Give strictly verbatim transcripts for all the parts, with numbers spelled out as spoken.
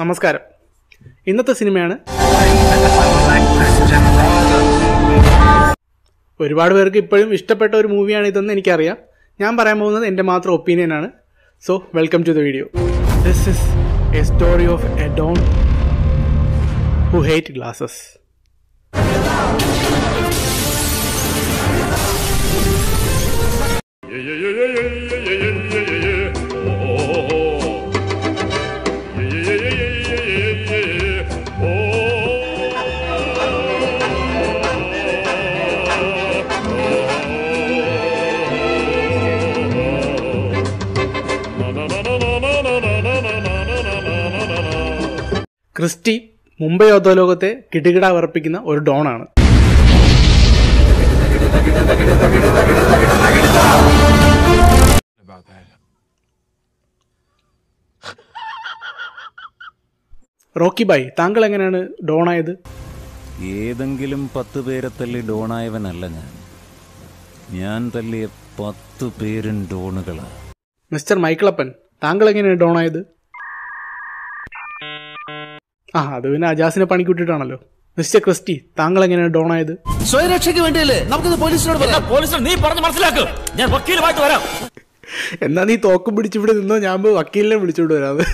നമസ്കാരം. ഇന്നത്തെ സിനിമയാണ് ഒരുപാട് പേർക്ക് ഇപ്പോഴും ഇഷ്ടപ്പെട്ട ഒരു മൂവിയാണ് ഇതെന്ന് എനിക്കറിയാം. ഞാൻ പറയാൻ പോകുന്നത് എൻ്റെ മാത്രം ഒപ്പീനിയനാണ്. So welcome to the video. This is a story of a don who hate glasses. Christy Mumbai അധോലോകത്തെ കിടുകിട വർപ്പിക്കുന്ന ഒരു ഡോണാണ്. റോക്കി ബായ്, താങ്കൾ എങ്ങനെയാണ് ഡോണായത്? ഏതെങ്കിലും പത്ത് പേരെ തല്ലി ഡോണായവനല്ല ഞാൻ. ഞാൻ തല്ലിയ പത്ത് പേരും ഡോണുകളാണ്. മിസ്റ്റർ മൈക്കിളപ്പൻ, താങ്കൾ എങ്ങനെയാണ് ഡോണായത്? ആ, അത് പിന്നെ അജാസിനെ പണിക്ക് വിട്ടിട്ടാണല്ലോ. മിസ്റ്റർ ക്രിസ്റ്റി, താങ്കൾ എങ്ങനെയാണ് ഡോണായത്? സ്വയരക്ഷയ്ക്ക് വേണ്ടിയല്ലേ നമുക്കിത് പോലീസിനോട്. എന്നാ നീ തോക്കും പിടിച്ചിവിടെ നിന്നോ, ഞാൻ പോയി വക്കീലിനെ വിളിച്ചോണ്ട് വരാതെ.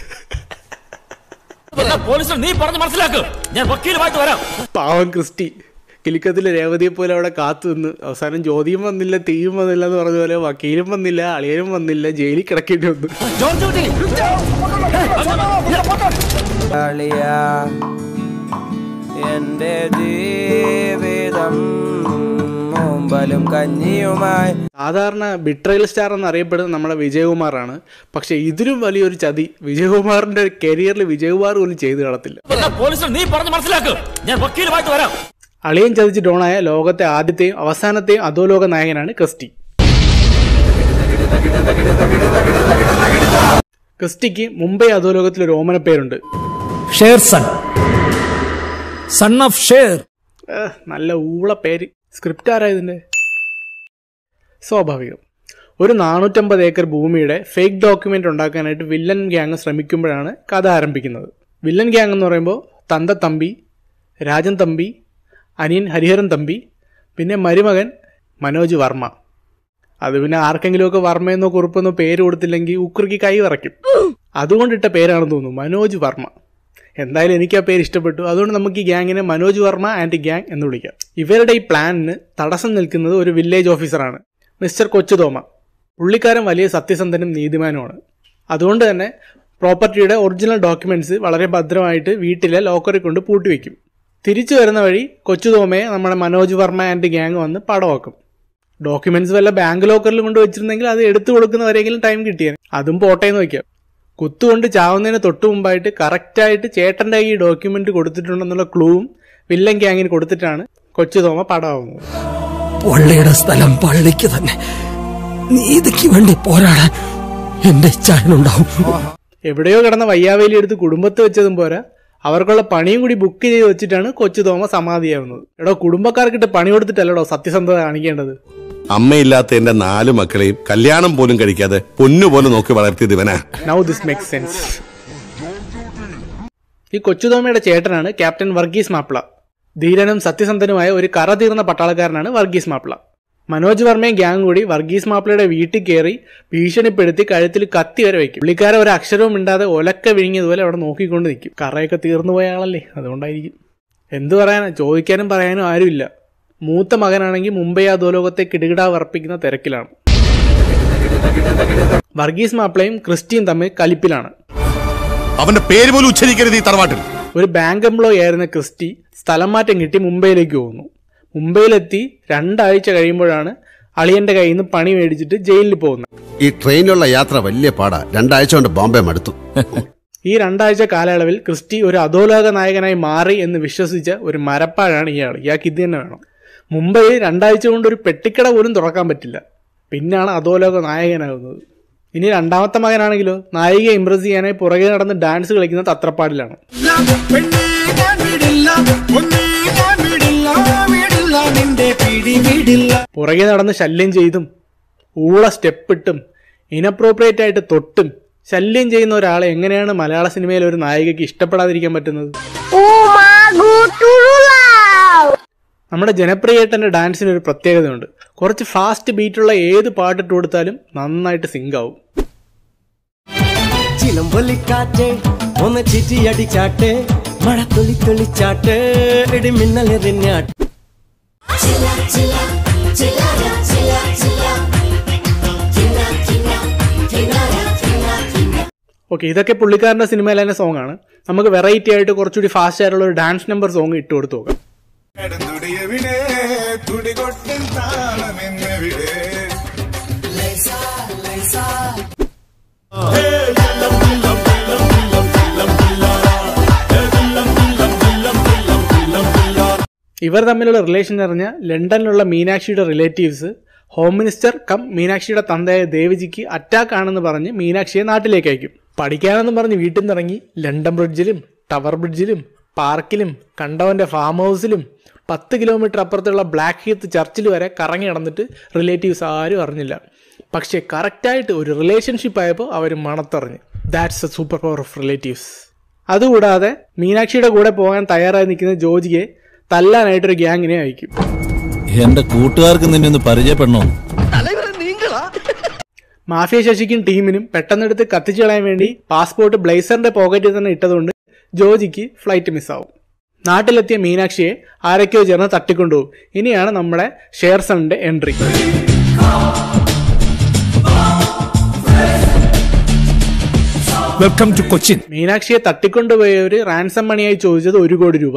പാവം ക്രിസ്റ്റി കിലിക്കത്തിലെ രേവതിയെ പോലെ അവിടെ കാത്തു നിന്ന് അവസാനം ജ്യോതിയും വന്നില്ല, തീയും വന്നില്ല എന്ന് പറഞ്ഞ പോലെ വക്കീലും വന്നില്ല, അളിയനും വന്നില്ല, ജയിലിൽ കിടക്കേണ്ടി വന്നു. എന്റെ ജീവിതം മുമ്പലും കഞ്ഞിയുമായി. സാധാരണ ബിട്രയൽ സ്റ്റാർ എന്നറിയപ്പെടുന്നത് നമ്മുടെ വിജയകുമാറാണ്. പക്ഷെ ഇതിലും വലിയൊരു ചതി വിജയകുമാറിന്റെ കരിയറിൽ വിജയകുമാർ പോലും ചെയ്തു കളത്തില്ല. അളിയൻ ചതിച്ച് ഡോണായ ലോകത്തെ ആദ്യത്തെയും അവസാനത്തെയും അധോലോക നായകനാണ് ക്രിസ്റ്റി. ക്രിസ്റ്റിക്ക് മുംബൈ അധോലോകത്തിലൊരു ഓമന പേരുണ്ട്, Sher son, son of Sher. നല്ല ഊള പേര്. സ്ക്രിപ്റ്റ് ആരായതിൻ്റെ? സ്വാഭാവികം. ഒരു നാനൂറ്റമ്പത് ഏക്കർ ഭൂമിയുടെ ഫേക്ക് ഡോക്യുമെൻ്റ് ഉണ്ടാക്കാനായിട്ട് വില്ലൻ ഗ്യാങ് ശ്രമിക്കുമ്പോഴാണ് കഥ ആരംഭിക്കുന്നത്. വില്ലൻ ഗ്യാങ് എന്ന് പറയുമ്പോൾ തന്ത തമ്പി, രാജൻ തമ്പി, അനിയൻ ഹരിഹരൻ തമ്പി, പിന്നെ മരുമകൻ മനോജ് വർമ്മ. അത് പിന്നെ ആർക്കെങ്കിലുമൊക്കെ വർമ്മയെന്നോ കുറുപ്പെന്നോ പേര് കൊടുത്തില്ലെങ്കിൽ ഉക്രിക്ക് കൈ വറയ്ക്കും. അതുകൊണ്ടിട്ട പേരാണെന്ന് തോന്നുന്നു, മനോജ് വർമ്മ. എന്തായാലും എനിക്ക് ആ പേര് ഇഷ്ടപ്പെട്ടു. അതുകൊണ്ട് നമുക്ക് ഈ ഗ്യാങ്ങിനെ മനോജ് വർമ്മ ആൻഡ് ഗ്യാങ് എന്ന് വിളിക്കാം. ഇവരുടെ ഈ പ്ലാനിന് തടസ്സം നിൽക്കുന്നത് ഒരു വില്ലേജ് ഓഫീസറാണ്, മിസ്റ്റർ കൊച്ചുതോമ. പുള്ളിക്കാരൻ വലിയ സത്യസന്ധനും നീതിമാനുമാണ്. അതുകൊണ്ട് തന്നെ പ്രോപ്പർട്ടിയുടെ ഒറിജിനൽ ഡോക്യുമെൻറ്റ്സ് വളരെ ഭദ്രമായിട്ട് വീട്ടിലെ ലോക്കറിൽ കൊണ്ട് പൂട്ടിവെക്കും. തിരിച്ചു വരുന്ന വഴി കൊച്ചുതോമയെ നമ്മുടെ മനോജ് വർമ്മ ആൻഡ് ഗ്യാങ് വന്ന് പടവാക്കും. ഡോക്യുമെൻറ്റ്സ് വല്ല ബാങ്ക് ലോക്കറിൽ കൊണ്ട് വെച്ചിരുന്നെങ്കിൽ അത് എടുത്തു കൊടുക്കുന്നവരെങ്കിലും ടൈം കിട്ടിയാൽ അതും പോട്ടേന്ന് വയ്ക്കാം. കുത്തുകൊണ്ട് ചാവുന്നതിന് തൊട്ട് മുമ്പായിട്ട് കറക്റ്റായിട്ട് ചേട്ടൻ്റെ ഈ ഡോക്യുമെൻ്റ് കൊടുത്തിട്ടുണ്ടെന്നുള്ള ക്ലൂവും വില്ലൻ ഗ്യാങ്ങിന് കൊടുത്തിട്ടാണ് കൊച്ചുതോമ പടമാവുന്നത്. പള്ളിയുടെ സ്ഥലം പള്ളിക്ക് തന്നെ, നീതിക്ക് വേണ്ടി പോരാടാൻ എൻ്റെ ചായനുണ്ടാവും. എവിടെയോ കിടന്ന വയ്യാവേലി എടുത്ത് കുടുംബത്ത് വെച്ചതും പോരാ, അവർക്കുള്ള പണിയും കൂടി ബുക്ക് ചെയ്ത് വെച്ചിട്ടാണ് കൊച്ചുതോമ സമാധിയാവുന്നത്. എടോ, കുടുംബക്കാർക്കിട്ട് പണി കൊടുത്തിട്ടല്ലടോ സത്യസന്ധത കാണിക്കേണ്ടത്. അമ്മയില്ലാത്ത എന്റെ നാല് മക്കളെയും കല്യാണം പോലും കഴിക്കാതെ പൊന്നുപോലെ നോക്കി വളർത്തിയത് ഇവനാ. Now this makes sense. ഈ കൊച്ചുതോമയുടെ ചേട്ടനാണ് ക്യാപ്റ്റൻ വർഗീസ് മാപ്പിള. ധീരനും സത്യസന്ധനുമായ ഒരു കറ തീർന്ന പട്ടാളക്കാരനാണ് വർഗീസ് മാപ്പിള. മനോജ് വർമ്മയും ഗ്യാങ് കൂടി വർഗീസ് മാപ്പിളയുടെ വീട്ടിൽ കയറി ഭീഷണിപ്പെടുത്തി കഴുത്തിൽ കത്തി വരെ വയ്ക്കും. പുള്ളിക്കാരെ ഒരു അക്ഷരവും ഇണ്ടാതെ ഒലക്ക വിഴുങ്ങിയതുപോലെ അവിടെ നോക്കിക്കൊണ്ട് നിൽക്കും. കറയൊക്കെ തീർന്നു പോയ ആളല്ലേ, അതുകൊണ്ടായിരിക്കും. എന്തു പറയാനാ, ചോദിക്കാനും പറയാനും ആരുമില്ല. മൂത്ത മകനാണെങ്കിൽ മുംബൈ അധോലോകത്തെ കിടുകിട വർപ്പിക്കുന്ന തിരക്കിലാണ്. വർഗീസ് മാപ്പിളയും ക്രിസ്റ്റിയും തമ്മിൽ കലിപ്പിലാണ്. അവന്റെ പേര് പോലും ഉച്ചരിക്കരുത് ഈ തറവാട്ടിൽ. ഒരു ബാങ്ക് എംപ്ലോയി ആയിരുന്ന ക്രിസ്റ്റി സ്ഥലം മാറ്റം കിട്ടി മുംബൈയിലേക്ക് പോകുന്നു. മുംബൈയിലെത്തി രണ്ടാഴ്ച കഴിയുമ്പോഴാണ് അളിയന്റെ കയ്യിൽ നിന്ന് പണി മേടിച്ചിട്ട് ജയിലിൽ പോകുന്നത്. ഈ ട്രെയിനിലുള്ള യാത്ര വലിയ പാടാ, രണ്ടാഴ്ച കൊണ്ട് ബോംബെ മടുത്തു. ഈ രണ്ടാഴ്ച കാലയളവിൽ ക്രിസ്റ്റി ഒരു അധോലോക നായകനായി മാറി എന്ന് വിശ്വസിച്ച ഒരു മരപ്പാഴാണ് ഇയാൾ. ഇയാൾക്ക് ഇത് തന്നെ വേണം. മുംബൈയിൽ രണ്ടാഴ്ച കൊണ്ട് ഒരു പെട്ടിക്കട പോലും തുറക്കാൻ പറ്റില്ല. പിന്നാണ് അധോലോക നായകനാകുന്നത്. ഇനി രണ്ടാമത്തെ മകനാണെങ്കിലോ നായികയെ ഇംപ്രസ് ചെയ്യാനായി പുറകെ നടന്ന് ഡാൻസ് കളിക്കുന്ന തത്രപ്പാടിലാണ്. പുറകെ നടന്ന് ശല്യം ചെയ്തും ഊള സ്റ്റെപ്പിട്ടും ഇനപ്രോപ്രിയേറ്റ് ആയിട്ട് തൊട്ടും ശല്യം ചെയ്യുന്ന ഒരാളെ എങ്ങനെയാണ് മലയാള സിനിമയിൽ ഒരു നായികയ്ക്ക് ഇഷ്ടപ്പെടാതിരിക്കാൻ പറ്റുന്നത്? നമ്മുടെ ജനപ്രിയേട്ടൻ്റെ ഡാൻസിന് ഒരു പ്രത്യേകതയുണ്ട്. കുറച്ച് ഫാസ്റ്റ് ബീറ്റുള്ള ഏത് പാട്ടിട്ട് കൊടുത്താലും നന്നായിട്ട് സിങ്ക് ആവും. ഓക്കെ, ഇതൊക്കെ പുള്ളിക്കാരൻ്റെ സിനിമയിലെ തന്നെ സോങ് ആണ്. നമുക്ക് വെറൈറ്റി ആയിട്ട് കുറച്ചുകൂടി ഫാസ്റ്റ് ആയിട്ടുള്ള ഒരു ഡാൻസ് നമ്പർ സോങ് ഇട്ട് കൊടുത്ത് നോക്കാം. ഇവർ തമ്മിലുള്ള റിലേഷൻ അറിഞ്ഞ ലണ്ടനിലുള്ള മീനാക്ഷിയുടെ റിലേറ്റീവ്സ് ഹോം മിനിസ്റ്റർ കം മീനാക്ഷിയുടെ തന്തയായ ദേവിജിക്ക് അറ്റാക്ക് ആണെന്ന് പറഞ്ഞ് മീനാക്ഷിയെ നാട്ടിലേക്ക് അയക്കും. പഠിക്കാനെന്ന് പറഞ്ഞ് വീട്ടിൽ നിന്നിറങ്ങി ലണ്ടൻ ബ്രിഡ്ജിലും ടവർ ബ്രിഡ്ജിലും പാർക്കിലും കണ്ടവൻ്റെ ഫാം ഹൗസിലും പത്ത് കിലോമീറ്റർ അപ്പുറത്തുള്ള ബ്ലാക്ക് ഹീത്ത് ചർച്ചിൽ വരെ കറങ്ങി നടന്നിട്ട് റിലേറ്റീവ്സ് ആരും അറിഞ്ഞില്ല. പക്ഷേ കറക്റ്റായിട്ട് ഒരു റിലേഷൻഷിപ്പ് ആയപ്പോൾ അവർ മണത്തറിഞ്ഞ്. That's a super power of relatives. അതുകൂടാതെ മീനാക്ഷിയുടെ കൂടെ പോകാൻ തയ്യാറായി നിൽക്കുന്ന ജോജിയെ തല്ലാനായിട്ടൊരു ഗ്യാങ്ങിനെ അയക്കും. എന്റെ കൂട്ടുകാർക്ക് നിന്നെ ഒന്ന് പരിചയപ്പെടണോ? മാഫിയ ശശിക്കും ടീമിനും പെട്ടെന്നെടുത്ത് കത്തിച്ചു കളയാൻ വേണ്ടി പാസ്പോർട്ട് ബ്ലേസറിന്റെ പോക്കറ്റിൽ തന്നെ ഇട്ടതുകൊണ്ട് ജോജിക്ക് ഫ്ലൈറ്റ് മിസ്സാവും. നാട്ടിലെത്തിയ മീനാക്ഷിയെ ആരൊക്കെയോ ചേർന്ന് തട്ടിക്കൊണ്ടുപോകും. ഇനിയാണ് നമ്മുടെ ഷേർസണിന്റെ എൻട്രി. Welcome to Cochin. മീനാക്ഷിയെ തട്ടിക്കൊണ്ടുപോയവര് റാൻസം മണിയായി ചോദിച്ചത് ഒരു കോടി രൂപ.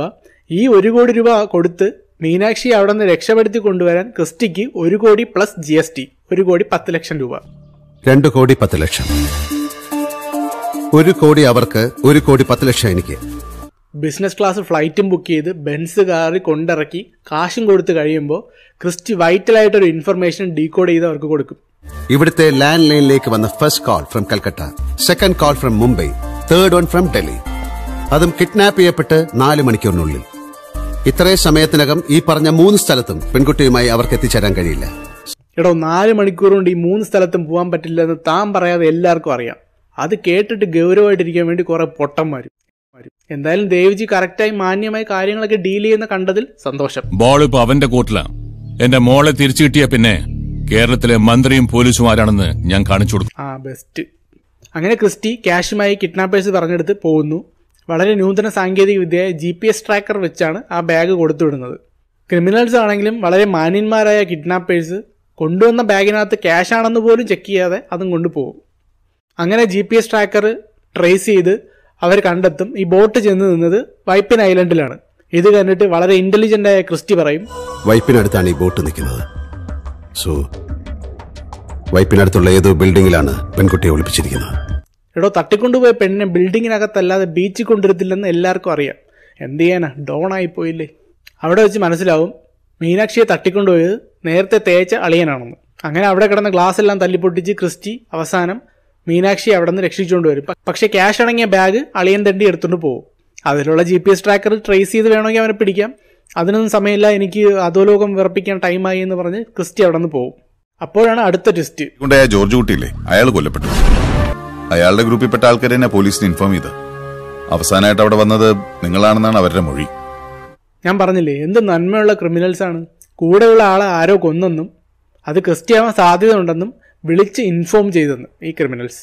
ഈ ഒരു കോടി രൂപ കൊടുത്ത് മീനാക്ഷിയെ അവിടെ നിന്ന് രക്ഷപ്പെടുത്തി കൊണ്ടുവരാൻ ക്രിസ്റ്റിക്ക് ഒരു കോടി പ്ലസ് ജി എസ് ടി, ഒരു കോടി പത്ത് ലക്ഷം രൂപ. രണ്ട് കോടി പത്ത് ലക്ഷം. ഒരു കോടി അവർക്ക്, ഒരു കോടി പത്ത് ലക്ഷം എനിക്ക്. ബിസിനസ് ക്ലാസ് ഫ്ലൈറ്റും ബുക്ക് ചെയ്ത് ബെൻസ് കാറി കൊണ്ടിറക്കി കാശും കൊടുത്ത് കഴിയുമ്പോൾ ക്രിസ്റ്റി വൈറ്റലായിട്ടൊരു ഇൻഫർമേഷൻ ഡീകോഡ് ചെയ്ത് അവർക്ക് കൊടുക്കും. ഇവിടുത്തെ ലാൻഡ് ലൈനിലേക്ക് വന്ന first call from Calcutta, second call from Mumbai, third one from Delhi. അതും കിഡ്നാപ്പ് ചെയ്യപ്പെട്ട് നാല് മണിക്കൂറിനുള്ളിൽ. ഇത്രയും സമയത്തിനകം ഈ പറഞ്ഞ മൂന്ന് സ്ഥലത്തും പെൺകുട്ടിയുമായി അവർക്ക് എത്തിച്ചേരാൻ കഴിയില്ല. എടോ, നാല് മണിക്കൂർ കൊണ്ട് ഈ മൂന്ന് സ്ഥലത്തും പോകാൻ പറ്റില്ല എന്ന് താൻ പറയാതെ എല്ലാവർക്കും അറിയാം. അത് കേട്ടിട്ട് ഗൗരവമായിട്ടിരിക്കാൻ വേണ്ടി കുറെ പൊട്ടന്മാർ. എന്തായാലും ദേവിജി കറക്റ്റായി മാന്യമായി കാര്യങ്ങളൊക്കെ ഡീൽ ചെയ്യുന്ന കണ്ടതിൽ സന്തോഷം. ബോൾ ഇപ്പൊ അവന്റെ കൂട്ടിലാണ്. എന്റെ മോളെ തിരിച്ചു കിട്ടിയ പിന്നെ കേരളത്തിലെ മന്ത്രിയും പോലീസുമാരാണെന്ന് ഞാൻ കാണിച്ചു കൊടുക്കും. ആ, ബെസ്റ്റ്. അങ്ങനെ ക്രിസ്റ്റി ക്യാഷുമായി കിഡ്നാപ്പേഴ്സ് പറഞ്ഞെടുത്ത് പോകുന്നു. വളരെ നൂതന സാങ്കേതിക വിദ്യയായ ജി പി എസ് ട്രാക്കർ വെച്ചാണ് ആ ബാഗ് കൊടുത്തുവിടുന്നത്. ക്രിമിനൽസ് ആണെങ്കിലും വളരെ മാന്യന്മാരായ കിഡ്നാപ്പേഴ്സ് കൊണ്ടുവന്ന ബാഗിനകത്ത് ക്യാഷ് ആണെന്ന് പോലും ചെക്ക് ചെയ്യാതെ അതും കൊണ്ടുപോകും. അങ്ങനെ G P S tracker trace ചെയ്ത് അവർ കണ്ടെത്തും ഈ ബോട്ട് ചെന്ന് നിന്നത് വൈപ്പിൻ ഐലൻഡിലാണ്. ഇത് കണ്ടിട്ട് വളരെ ഇന്റലിജന്റായ ക്രിസ്റ്റി പറയും, വൈപ്പിനടുത്താണ് ഈ ബോട്ട് നിൽക്കുന്നത്. സോ വൈപ്പിനടുത്തുള്ള ഏതോ ബിൽഡിംഗിലാണ് പെൺകുട്ടിയെ ഒളിപ്പിച്ചിരിക്കുന്നത്. എടോ, തട്ടിക്കൊണ്ടുപോയ പെണ്ണിനെ ബിൽഡിങ്ങിനകത്തല്ലാതെ ബീച്ചിൽ കൊണ്ടിരുത്തില്ലെന്ന് എല്ലാവർക്കും അറിയാം. എന്ത് ചെയ്യാനാ, ഡോണായിപ്പോയില്ലേ. അവിടെ വെച്ച് മനസ്സിലാവും മീനാക്ഷിയെ തട്ടിക്കൊണ്ടുപോയത് നേരത്തെ തേച്ച അളിയനാണെന്ന്. അങ്ങനെ അവിടെ കിടന്ന ഗ്ലാസ് എല്ലാം തല്ലിപ്പൊട്ടിച്ച് ക്രിസ്റ്റി അവസാനം മീനാക്ഷിയെ അവിടെ നിന്ന് രക്ഷിച്ചുകൊണ്ട് വരും. പക്ഷേ ക്യാഷ് അടങ്ങിയ ബാഗ് അളിയൻ തണ്ടി എടുത്തുകൊണ്ട് പോകും. അതിലുള്ള G P S tracker trace ചെയ്ത് വേണമെങ്കിൽ അവനെ പിടിക്കാം. അതിനൊന്നും സമയമില്ല, എനിക്ക് അധോലോകം വിറപ്പിക്കാൻ ടൈമായി എന്ന് പറഞ്ഞ് ക്രിസ്റ്റി അവിടെ നിന്ന് പോകും. അപ്പോഴാണ് അടുത്ത ട്വിസ്റ്റ്. ജോർജ് കുട്ടിയില്ലേ, അയാൾ കൊല്ലപ്പെട്ടു. അയാളുടെ ഗ്രൂപ്പിൽപ്പെട്ട ആൾക്കാർ തന്നെ പോലീസിന് ഇൻഫോം ചെയ്ത് അവസാനമായിട്ട് അവിടെ വന്നത് നിങ്ങളാണെന്നാണ് അവരുടെ മൊഴി. ഞാൻ പറഞ്ഞില്ലേ, എന്ത് നന്മയുള്ള ക്രിമിനൽസ് ആണ്. കൂടെയുള്ള ആളെ ആരോ കൊന്നെന്നും അത് ക്രിസ്റ്റിയാവാൻ സാധ്യത ഉണ്ടെന്നും വിളിച്ച് ഇൻഫോം ചെയ്തെന്ന് ഈ ക്രിമിനൽസ്.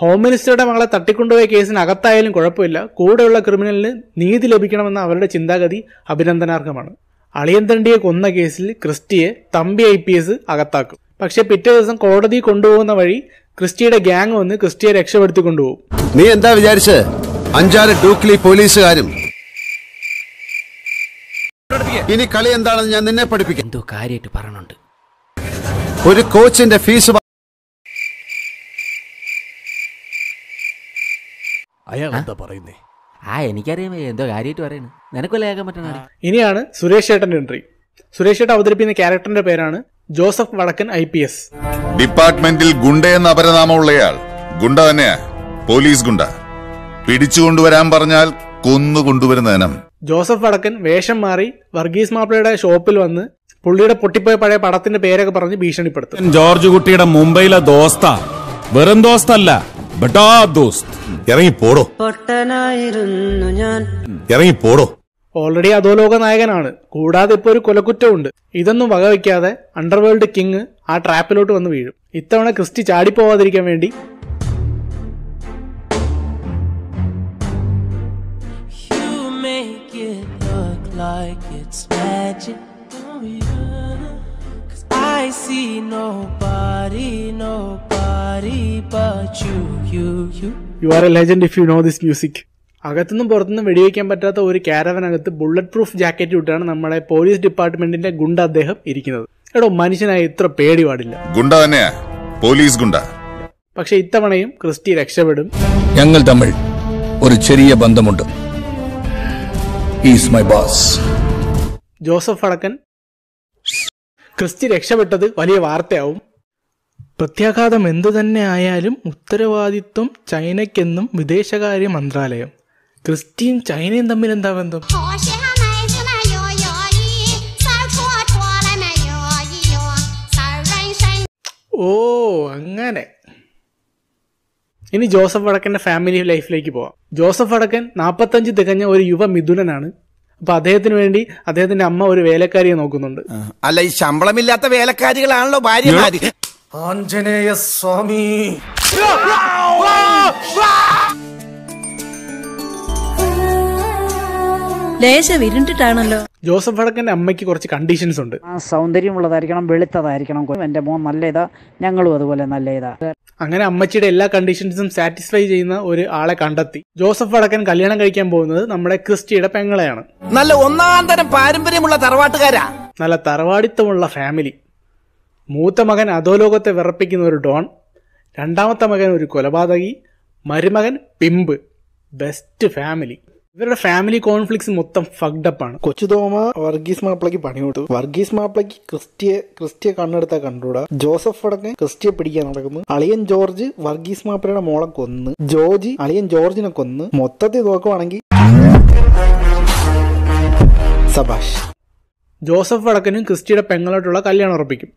ഹോം മിനിസ്റ്ററുടെ മകളെ തട്ടിക്കൊണ്ടുപോയ കേസിനകത്തായാലും കുഴപ്പമില്ല, കൂടെയുള്ള ക്രിമിനലിന് നീതി ലഭിക്കണമെന്ന അവരുടെ ചിന്താഗതി അഭിനന്ദനാർഹമാണ്. അളിയന്തണ്ടിയെ കൊന്ന കേസിൽ ക്രിസ്റ്റിയെ തമ്പി ഐ പി എസ് അകത്താക്കും. പക്ഷേ പിറ്റേ ദിവസം കോടതി കൊണ്ടുപോകുന്ന വഴി ക്രിസ്റ്റിയുടെ ഗ്യാങ് വന്ന് ക്രിസ്റ്റിയെ രക്ഷപ്പെടുത്തി കൊണ്ടുപോകും. നീ എന്താ വിചാരിച്ച്? അഞ്ചാറ് ഡൂക്ലി പോലീസുകാരും. ഇനി കളി എന്താണെന്ന് ഞാൻ നിന്നെ പഠിപ്പിക്കാം. എന്തോ കാര്യമായിട്ട് പറഞ്ഞുണ്ട്. ഒരു കോച്ചിന്റെ ഫീസ് അയാളെന്താ പറയുന്നേ? ആ, എനിക്കറിയാം എന്തോ കാര്യമായിട്ട് പറയുന്നു. നിനക്കൊല്ലാക്കാൻ പറ്റണ. ഇനിയാണ് സുരേഷ് ചേട്ടന്റെ എൻട്രി. സുരേഷ് ചേട്ടൻ അവതരിപ്പിക്കുന്ന ക്യാരക്ടറിന്റെ പേരാണ് ജോസഫ് വടക്കൻ ഐ പി എസ്. ഡിപ്പാർട്ട്മെന്റിൽ ഗുണ്ട എന്ന അപരനാമമുള്ളയാൾ ഗുണ്ട തന്നെയാ, പോലീസ് ഗുണ്ട. പിടിച്ചുകൊണ്ടുവരാൻ പറഞ്ഞാൽ കൊന്നുകൊണ്ടുവരുന്നതിനും. ജോസഫ് വടക്കൻ വേഷം മാറി വർഗീസ് മാപ്പിളയുടെ ഷോപ്പിൽ വന്ന് പുള്ളിയുടെ പൊട്ടിപ്പോയ പഴയ പടത്തിന്റെ പേരൊക്കെ പറഞ്ഞ് ഭീഷണിപ്പെടുത്തും. ജോർജ് കുട്ടിയുടെ മുംബൈയിലെ ദോസ്ത വെറും ദോസ്തല്ല, ഓൾറെഡി അധോലോക നായകനാണ്. കൂടാതെ ഇപ്പൊ ഒരു കൊലക്കുറ്റമുണ്ട്. ഇതൊന്നും വകവയ്ക്കാതെ അണ്ടർവേൾഡ് കിങ് ആ ട്രാപ്പിലോട്ട് വന്ന് വീഴും. ഇത്തവണ ക്രിസ്റ്റി ചാടിപ്പോവാതിരിക്കാൻ വേണ്ടി like it's magic don't you cause I see nobody nobody but you you you you are a legend if you know this music. അകത്തുനിന്നും പുറത്തുനിന്നും വെടിവെക്കാൻ പറ്റാത്ത ഒരു കാരവനകത്ത് ബുള്ളറ്റ് പ്രൂഫ് ജാക്കറ്റ് ഇട്ടാണ് നമ്മുടെ പോലീസ് ഡിപ്പാർട്ട്മെന്റിന്റെ ഗുണ്ട അദ്ദേഹം ഇരിക്കുന്നത്. എടോ മനുഷ്യനായ ഇത്ര പേടി പാടില്ല. ഗുണ്ട തന്നെയാ, പോലീസ് ഗുണ്ട. പക്ഷെ ഇത്തവണയും ക്രിസ്റ്റി രക്ഷപ്പെടും. ഞങ്ങൾ തമ്മിൽ ഒരു ചെറിയ ബന്ധമുണ്ട്. ജോസഫ് വടക്കൻ. ക്രിസ്റ്റി രക്ഷപ്പെട്ടത് വലിയ വാർത്തയാവും. പ്രത്യാഘാതം എന്തു തന്നെ ആയാലും ഉത്തരവാദിത്വം ചൈനയ്ക്കെന്നും വിദേശകാര്യ മന്ത്രാലയം. ക്രിസ്റ്റിയും ചൈനയും തമ്മിൽ എന്താ ബന്ധം? ഓ അങ്ങനെ. ഇനി ജോസഫ് വടക്കൻ്റെ ഫാമിലി ലൈഫിലേക്ക് പോവാം. ജോസഫ് വടക്കൻ നാൽപ്പത്തഞ്ച് തികഞ്ഞ ഒരു യുവ മിഥുനനാണ്. അപ്പൊ അദ്ദേഹത്തിന് വേണ്ടി അദ്ദേഹത്തിന്റെ അമ്മ ഒരു വേലക്കാരിയെ നോക്കുന്നുണ്ട്. അല്ല, ഈ ശമ്പളമില്ലാത്ത വേലക്കാരികളാണല്ലോ ഭാര്യമാര്. ആഞ്ജനേയ സ്വാമി. ണല്ലോ ജോസഫ് വടക്കന്റെ അമ്മയ്ക്ക് കുറച്ച് കണ്ടീഷൻസ് ഉണ്ട്. സൗന്ദര്യമുള്ളതായിരിക്കണം, വെളുത്തതായിരിക്കണം, എന്റെ മോൻ നല്ല ഇതാ, ഞങ്ങളും അതുപോലെ നല്ല ഇതാ. അങ്ങനെ അമ്മച്ചിയുടെ എല്ലാ കണ്ടീഷൻസും സാറ്റിസ്ഫൈ ചെയ്യുന്ന ഒരു ആളെ കണ്ടെത്തി. ജോസഫ് വടക്കൻ കല്യാണം കഴിക്കാൻ പോകുന്നത് നമ്മുടെ ക്രിസ്റ്റിയുടെ പെങ്ങളെയാണ്. നല്ല ഒന്നാം തരം പാരമ്പര്യമുള്ള തറവാട്ടുകാരാ, നല്ല തറവാടിത്തമുള്ള ഫാമിലി. മൂത്ത മകൻ അധോലോകത്തെ വിറപ്പിക്കുന്ന ഒരു ഡോൺ, രണ്ടാമത്തെ മകൻ ഒരു കൊലപാതകി, മരുമകൻ പിമ്പ്. Best family. ഇവരുടെ ഫാമിലി കോൺഫ്ലിക്ട്സ് മൊത്തം ഫഗ്ഡപ്പാണ്. കൊച്ചുതോമ വർഗീസ് മാപ്പിളയ്ക്ക് പണി കൊടുത്തു. വർഗീസ് മാപ്പിളയ്ക്ക് ക്രിസ്റ്റിയെ ക്രിസ്റ്റിയെ കണ്ണെടുത്താൽ കണ്ടുകൂടാ. ജോസഫ് വടക്കൻ ക്രിസ്റ്റിയെ പിടിക്കാൻ നടക്കുന്നു. അളിയൻ ജോർജ് വർഗീസ് മാപ്പിളയുടെ മോളെ കൊന്ന്, ജോർജ് അളിയൻ ജോർജിനെ കൊന്ന്. മൊത്തത്തിൽ നോക്കുവാണെങ്കിൽ സബാഷ്. ജോസഫ് വടക്കനും ക്രിസ്റ്റിയുടെ പെങ്ങളായിട്ടുള്ള കല്യാണം ഉറപ്പിക്കും.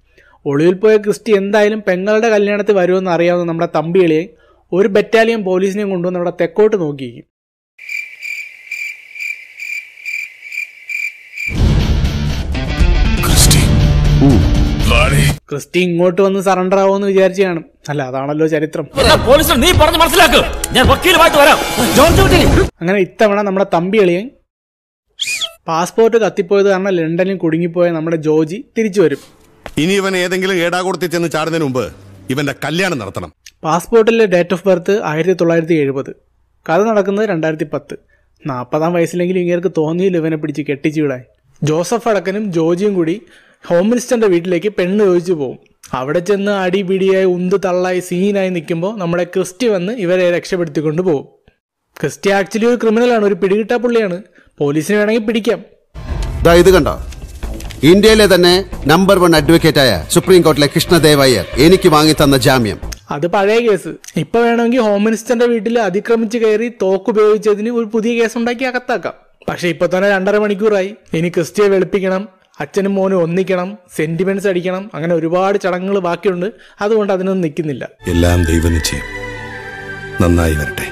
ഒളിവിൽ പോയ ക്രിസ്റ്റി എന്തായാലും പെങ്ങളുടെ കല്യാണത്തിൽ വരുമെന്ന് അറിയാവുന്ന നമ്മുടെ തമ്പികളെയും ഒരു ബറ്റാലിയൻ പോലീസിനെയും കൊണ്ടുവന്ന് അവിടെ തെക്കോട്ട് നോക്കിയിരിക്കും. ക്രിസ്റ്റി ഇങ്ങോട്ട് വന്ന് സറണ്ടർ ആവോന്ന് വിചാരിച്ചു കാണും. അല്ല, അതാണല്ലോ ചരിത്രം. അങ്ങനെ ഇത്തവണ നമ്മുടെ തമ്പി എളിയൻ പാസ്പോർട്ട് കത്തിപ്പോയത് കാരണം ലണ്ടനിൽ കുടുങ്ങിപ്പോയ നമ്മുടെ ജോജി തിരിച്ചു വരും. ഇനി ഇവൻ ഏതെങ്കിലും ഏടാകൂടത്തിൽ ചെന്ന് ചാടുന്നതിന് മുമ്പ് ഇവന്റെ കല്യാണം നടത്തണം. പാസ്പോർട്ടിലെ ഡേറ്റ് ഓഫ് ബർത്ത് ആയിരത്തി തൊള്ളായിരത്തി എഴുപത്, കഥ നടക്കുന്നത് രണ്ടായിരത്തി പത്ത്. നാൽപ്പതാം വയസ്സിലെങ്കിലും ഇങ്ങേർക്ക് തോന്നിയില്ല ഇവനെ പിടിച്ച് കെട്ടിച്ചു വിടാൻ. ജോസഫ് അടക്കനും ജോജിയും കൂടി ഹോം മിനിസ്റ്ററിന്റെ വീട്ടിലേക്ക് പെണ്ണ് ചോദിച്ചു പോകും. അവിടെ ചെന്ന് അടിപിടിയായി ഉന്ത് തള്ളായി സീനായി നിൽക്കുമ്പോൾ നമ്മുടെ ക്രിസ്റ്റി വന്ന് ഇവരെ രക്ഷപ്പെടുത്തിക്കൊണ്ട് പോകും. ക്രിസ്റ്റി ആക്ച്വലി ഒരു ക്രിമിനലാണ്, ഒരു പിടികിട്ടാ പുള്ളിയാണ്. പോലീസിന് വേണമെങ്കിൽ പിടിക്കാം. ഇത് കണ്ടോ, ഇന്ത്യയിലെ തന്നെ നമ്പർ വൺ അഡ്വക്കേറ്റായ സുപ്രീം കോടതിയിലെ കൃഷ്ണദേവയ്യർ എനിക്ക് വാങ്ങി തന്ന ജാമ്യം. അത് പഴയ കേസ്. ഇപ്പൊ വേണമെങ്കിൽ ഹോം മിനിസ്റ്ററിന്റെ വീട്ടിൽ അതിക്രമിച്ച് കയറി തോക്കുപയോഗിച്ചതിന് ഒരു പുതിയ കേസ് ഉണ്ടാക്കി അകത്താക്കാം. പക്ഷെ ഇപ്പൊ തന്നെ രണ്ടര മണിക്കൂറായി. ഇനി ക്രിസ്റ്റിയെ വെളുപ്പിക്കണം, അച്ഛനും മോനും ഒന്നിക്കണം, സെന്റിമെന്റ്സ് അടിക്കണം, അങ്ങനെ ഒരുപാട് ചടങ്ങുകൾ ബാക്കിയുണ്ട്. അതുകൊണ്ട് അതിനൊന്നും നിൽക്കുന്നില്ല. എല്ലാം ദൈവനിശ്ചയം, നന്നായി വരട്ടെ.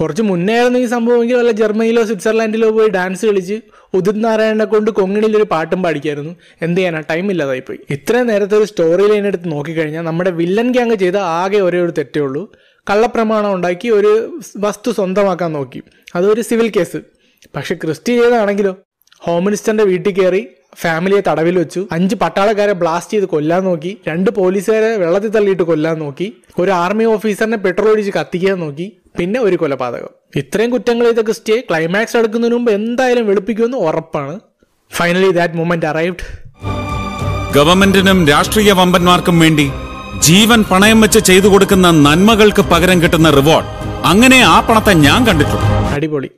കുറച്ച് മുന്നേ ആയിരുന്നു ഈ സംഭവമെങ്കിൽ വല്ല ജർമ്മനിയിലോ സ്വിറ്റ്സർലാൻഡിലോ പോയി ഡാൻസ് കളിച്ച് ഉദിത് നാരായണനെ കൊണ്ട് കൊങ്ങിണിയിൽ ഒരു പാട്ടും പാടിക്കായിരുന്നു. എന്ത് ചെയ്യാനാ, ടൈം ഇല്ലാതായിപ്പോയി. ഇത്രയും നേരത്തെ ഒരു സ്റ്റോറി ലൈൻ എടുത്ത് നോക്കിക്കഴിഞ്ഞാൽ നമ്മുടെ വില്ലൻ ഗ്യാങ് ചെയ്ത ആകെ ഒരേ ഒരു തെറ്റേ ഉള്ളൂ. കള്ളപ്രമാണം ഉണ്ടാക്കി ഒരു വസ്തു സ്വന്തമാക്കാൻ നോക്കി. അതൊരു സിവിൽ കേസ്. പക്ഷെ ക്രിസ്റ്റി ചെയ്താണെങ്കിലോ ഹോം മിനിസ്റ്ററിന്റെ വീട്ടിൽ കയറി ഫാമിലിയെ തടവിൽ വെച്ചു, അഞ്ച് പട്ടാളക്കാരെ ബ്ലാസ്റ്റ് ചെയ്ത് കൊല്ലാൻ നോക്കി, രണ്ട് പോലീസുകാരെ വെള്ളത്തിൽ തള്ളിയിട്ട് കൊല്ലാൻ നോക്കി, ഒരു ആർമി ഓഫീസറിനെ പെട്രോൾ ഒഴിച്ച് കത്തിക്കാൻ നോക്കി, പിന്നെ ഒരു കൊലപാതകം. ഇത്രയും കുറ്റങ്ങൾ ചെയ്ത ക്രിസ്റ്റിയെ ക്ലൈമാക്സ് അടുക്കുന്നതിന് മുമ്പ് എന്തായാലും വെളുപ്പിക്കുമെന്ന് ഉറപ്പാണ്. Finally that moment arrived. ഗവൺമെന്റിനും രാഷ്ട്രീയ വമ്പന്മാർക്കും വേണ്ടി ജീവൻ പണയം വെച്ച് ചെയ്തു കൊടുക്കുന്ന നന്മകൾക്ക് പകരം കിട്ടുന്ന റിവാർഡ്, അങ്ങനെ ആ പണത്തെ ഞാൻ കണ്ടിട്ടുണ്ട്. അടിപൊളി.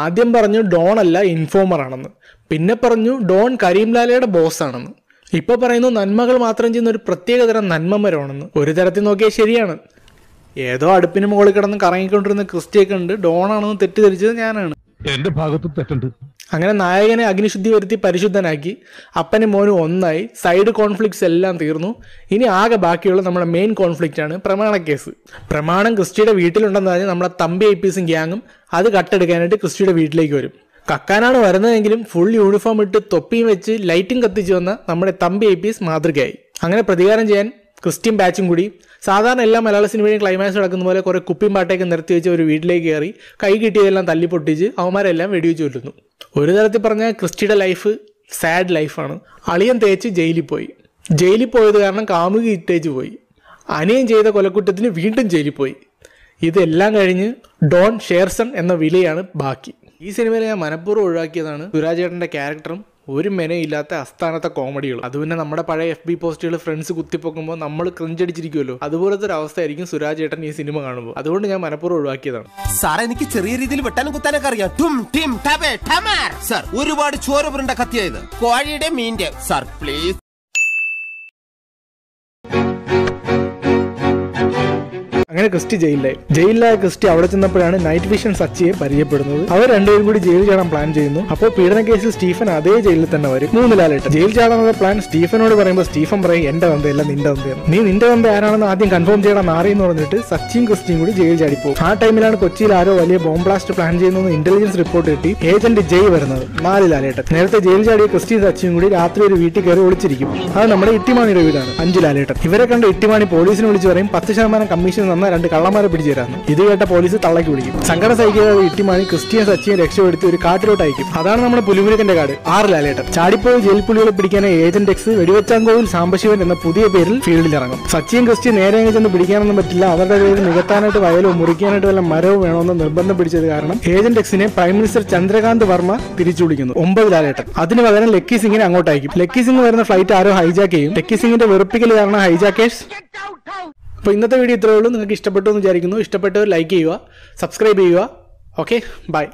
ആദ്യം പറഞ്ഞു ഡോൺ അല്ല ഇൻഫോമർ ആണെന്ന്, പിന്നെ പറഞ്ഞു ഡോൺ കരീംലാലയുടെ ബോസ് ആണെന്ന്, ഇപ്പൊ പറയുന്നു നന്മകൾ മാത്രം ചെയ്യുന്ന ഒരു പ്രത്യേകതരം നന്മമരമാണെന്ന്. ഒരു തരത്തിൽ നോക്കിയാൽ ശരിയാണ്. ഏതോ അടുപ്പിന് മുകളിൽ കിടന്ന് കറങ്ങിക്കൊണ്ടിരുന്ന ക്രിസ്റ്റിയൊക്കെ ഉണ്ട്, ഡോൺ ആണെന്ന് തെറ്റിദ്ധരിച്ചത് ഞാനാണ്. എന്റെ ഭാഗത്തും തെറ്റുണ്ട്. അങ്ങനെ നായകനെ അഗ്നിശുദ്ധി വരുത്തി പരിശുദ്ധനാക്കി, അപ്പനും മോനും ഒന്നായി, സൈഡ് കോൺഫ്ലിക്ട്സ് എല്ലാം തീർന്നു. ഇനി ആകെ ബാക്കിയുള്ള നമ്മുടെ മെയിൻ കോൺഫ്ലിക്റ്റാണ് പ്രമാണ കേസ്. പ്രമാണം ക്രിസ്റ്റിയുടെ വീട്ടിലുണ്ടെന്ന് പറഞ്ഞാൽ നമ്മുടെ തമ്പി ഐ പി എസും ഗ്യാങ്ങും അത് കട്ടെടുക്കാനായിട്ട് ക്രിസ്റ്റിയുടെ വീട്ടിലേക്ക് വരും. കക്കാനാണ് വരുന്നതെങ്കിലും ഫുൾ യൂണിഫോം ഇട്ട് തൊപ്പിയും വെച്ച് ലൈറ്റും കത്തിച്ച് വന്ന നമ്മുടെ തമ്പി ഐ പി എസ് മാതൃകയായി. അങ്ങനെ പ്രതികാരം ചെയ്യാൻ ക്രിസ്ത്യൻ ബാച്ചും കൂടി സാധാരണ എല്ലാ മലയാള സിനിമയും ക്ലൈമാക്സ് നടക്കുന്ന പോലെ കുറേ കുപ്പിയും പാട്ടയൊക്കെ നിർത്തി വെച്ച് ഒരു വീട്ടിലേക്ക് കയറി കൈ കിട്ടിയതെല്ലാം തല്ലി പൊട്ടിച്ച് അവന്മാരെല്ലാം വെടിവെച്ച് കൊല്ലുന്നു. ഒരു തരത്തിൽ പറഞ്ഞാൽ ക്രിസ്റ്റിയുടെ ലൈഫ് സാഡ് ലൈഫാണ്. അളിയൻ തേച്ച് ജയിലിൽ പോയി. ജയിലിൽ പോയത് കാരണം കാമുകി ഇട്ടേച്ച് പോയി. അനിയൻ ചെയ്ത കൊലക്കുറ്റത്തിന് വീണ്ടും ജയിലിൽ പോയി. ഇതെല്ലാം കഴിഞ്ഞ് ഡോൺ ഷേർസൺ എന്ന വിലയാണ് ബാക്കി. ഈ സിനിമയിൽ ഞാൻ മനഃപൂർവ്വം ഒഴിവാക്കിയതാണ് സുരാജ് ചേട്ടൻ്റെ ക്യാരക്ടറും ഒരു മെനയില്ലാത്ത അസ്ഥാനത്തെ കോമഡികളും. അത് പിന്നെ നമ്മുടെ പഴയ എഫ് ബി പോസ്റ്റുകൾ ഫ്രണ്ട്സ് കുത്തിപ്പൊക്കുമ്പോൾ നമ്മൾ ക്രിഞ്ചടിച്ചിരിക്കുമല്ലോ, അതുപോലത്തെ ഒരു അവസ്ഥയായിരിക്കും സുരാജ് ചേട്ടൻ ഈ സിനിമ കാണുമ്പോൾ. അതുകൊണ്ട് ഞാൻ മനഃപൂർവ്വം ഒഴിവാക്കിയതാണ്. സാർ, എനിക്ക് ചെറിയ രീതിയിൽ വെട്ടാനും കുത്താനൊക്കെ അറിയാം. ഒരുപാട് ചോരപുരണ്ട കത്തിയായത് കോഴിയുടെ മീൻ്റെ. Sir please. അങ്ങനെ ക്രിസ്റ്റി ജയിലിലായി. ജയിലിലായ ക്രിസ്റ്റി അവിടെ ചെന്നപ്പോഴാണ് നൈറ്റ് വിഷൻ സച്ചിയെ പരിചയപ്പെടുന്നത്. അവർ രണ്ടുപേരും കൂടി ജയിൽ ചാടാൻ പ്ലാൻ ചെയ്യുന്നു. അപ്പോൾ പീഡന കേസിൽ സ്റ്റീഫൻ അതേ ജയിലിൽ തന്നെ വരും. മൂന്നിലാലിട്ട് ജയിൽ ചാടാനുള്ള പ്ലാൻ സ്റ്റീഫനോട് പറയുമ്പോൾ സ്റ്റീഫൻ പറയും എന്റെ വന്തയല്ല നിന്റെ വന്തയാണ്, നീ നിന്റെ വന്ത ആരാണെന്ന് ആദ്യം കൺഫേം ചെയ്യണം അറിയെന്ന് പറഞ്ഞിട്ട് സച്ചിയും ക്രിസ്റ്റിയും കൂടി ജയിൽ ചാടിപ്പോകും. ആ ടൈമിലാണ് കൊച്ചിയിൽ ആരോ വലിയ ബോംബ് ബ്ലാസ്റ്റ് പ്ലാൻ ചെയ്യുന്നതെന്ന് ഇന്റലിജൻസ് റിപ്പോർട്ട് കിട്ടി ഏജന്റ് ജയ് വരുന്നത്. നാലിലാലിട്ട് നേരത്തെ ജയിൽ ചാടിയ ക്രിസ്റ്റിയും സച്ചിയും കൂടി രാത്രി ഒരു വീട്ടിൽ കയറി ഒളിച്ചിരിക്കും. അത് നമ്മുടെ ഇട്ടിമാണിയുടെ വീടാണ്. അഞ്ചിലാലിട്ട് ഇവരെ കണ്ട് ഇട്ടിമാണി പോലീസിനെ വിളിച്ച് പറയും പത്ത് ശതമാനം കമ്മീഷൻ രണ്ട് കള്ളന്മാരെ പിടിച്ചു തരാന്ന്. ഇത് കേട്ട പോലീസ് തള്ളക്ക് വിളിക്കും. സങ്കടം സഹിക്കാതെ ഇട്ടിമാണി ക്രിസ്റ്റിയെ സച്ചിയെ രക്ഷപ്പെടുത്തി ഒരു കാട്ടിലോട്ട് അയക്കും. അതാണ് നമ്മുടെ പുലിമുരുകന്റെ കാട്. ആറിലാലേട്ടൻ ചാടിപ്പോയി ജയിൽ പുലികളെ പിടിക്കാനായി ഏജന്റ് എക്സ് വെടിവെച്ചാങ്കോവിൽ സാംബശിവൻ എന്ന പുതിയ പേരിൽ ഫീൽഡിൽ ഇറങ്ങും. സച്ചിയും ക്രിസ്റ്റിയും നേരെ ചെന്ന് പിടിക്കാനൊന്നും പറ്റില്ല. അവരുടെ പേര് നികത്താനായിട്ട് വയലോ മുറിക്കാനായിട്ട് വല്ല മരവും വേണമെന്ന് നിർബന്ധം പിടിച്ചത് കാരണം ഏജന്റ് എക്സിനെ പ്രൈം മിനിസ്റ്റർ ചന്ദ്രകാന്ത് വർമ്മ തിരിച്ചു വിളിക്കുന്നു. ഒമ്പതിലാലേട്ടൻ അതിന് പകരം ലക്കി സിംഗിനെ അങ്ങോട്ടയക്കും. ലക്കി സിംഗ് വരുന്ന ഫ്ലൈറ്റ് ആരോ ഹൈജാക്ക് ചെയ്യും. ലക്കി സിംഗിന്റെ വെറുപ്പിക്കൽ കാരണം ഹൈജാക്കേഴ്സ്. അപ്പോൾ ഇന്നത്തെ വീഡിയോ ഇത്രയേ ഉള്ളൂ. നിങ്ങൾക്ക് ഇഷ്ടപ്പെട്ടു എന്ന് വിചാരിക്കുന്നു. ഇഷ്ടപ്പെട്ടവർ ലൈക്ക് ചെയ്യുക, സബ്സ്ക്രൈബ് ചെയ്യുക. Okay, by.